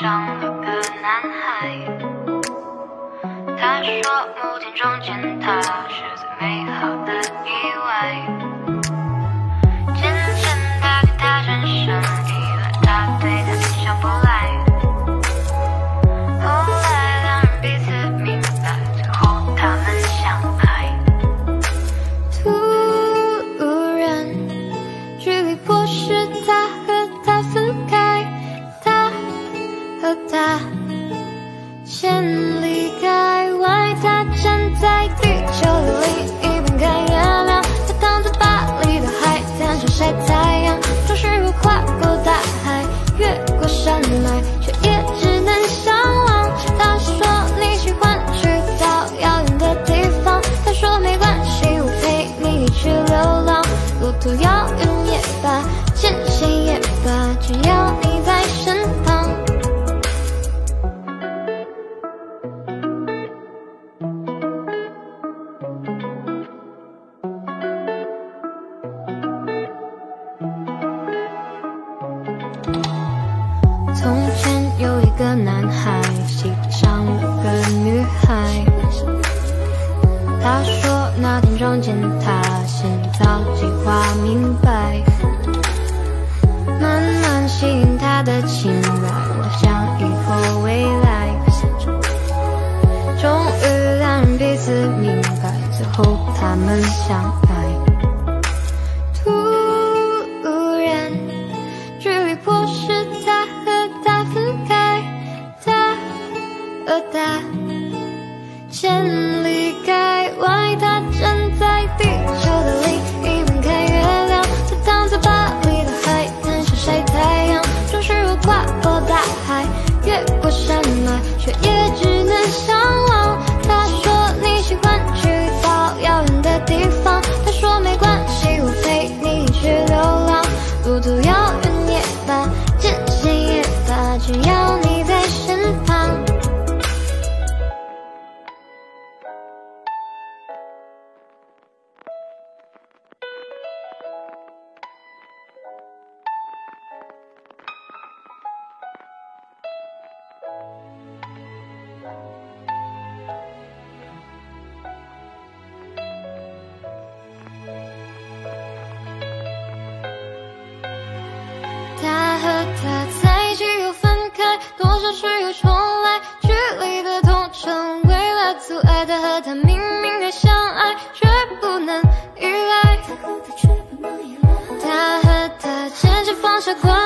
上有个男孩，他说某天撞见他是最美好的意外。渐渐他给他转身，以为他对他欣赏不来。后来两人彼此明白，最后他们相爱。突然，距离迫使他和他分开，他和他千里开外，他站在地球另一边看月亮，他躺在巴黎的海滩上晒太阳。总是我跨过大海，越过山脉，却也只能相望。他说你喜欢去到遥远的地方，他说没关系，我陪你去流浪。路途遥远也罢，艰险也罢，只要你在身旁。从前有一个男孩喜上了个女孩，他说那天撞见她，先早计划明白，慢慢吸引她的青睐。我想以后未来，终于两人彼此明白，最后他们相爱。千里开外，他站在地球的另一边看月亮，他躺在巴黎的海滩上晒太阳。总是我跨过大海，越过山脉，却也只能相望。他说你喜欢去到遥远的地方，他说没关系，我陪你去流浪。路途遥远也罢，艰险也罢，只要你在身旁。他在一起又分开，多少事又重来，距离的痛成为了阻碍。他和他明明该相爱，却不能依赖。他和他渐渐放下关。